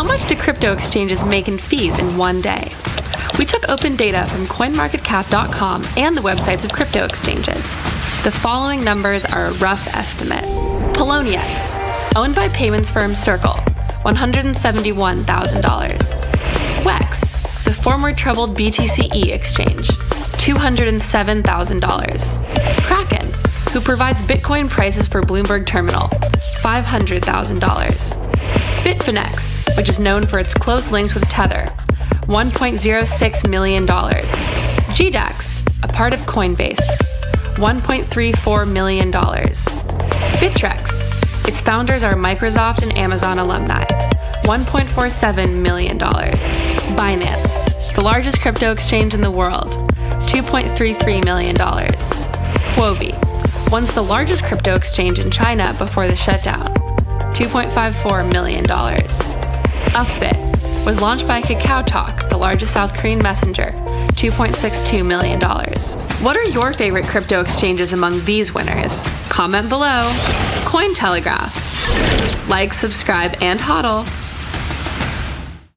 How much do crypto exchanges make in fees in one day? We took open data from CoinMarketCap.com and the websites of crypto exchanges. The following numbers are a rough estimate. Poloniex, owned by payments firm Circle, $171,000. Wex, the former troubled BTCE exchange, $207,000. Kraken, who provides Bitcoin prices for Bloomberg Terminal, $500,000. Bitfinex, which is known for its close links with Tether, $1.06 million. GDAX, a part of Coinbase, $1.34 million. Bittrex, its founders are Microsoft and Amazon alumni, $1.47 million. Binance, the largest crypto exchange in the world, $2.33 million. Huobi, once the largest crypto exchange in China before the shutdown, $2.54 million. Upbit was launched by KakaoTalk, the largest South Korean messenger, $2.62 million. What are your favorite crypto exchanges among these winners? Comment below. Cointelegraph. Like, subscribe, and hodl.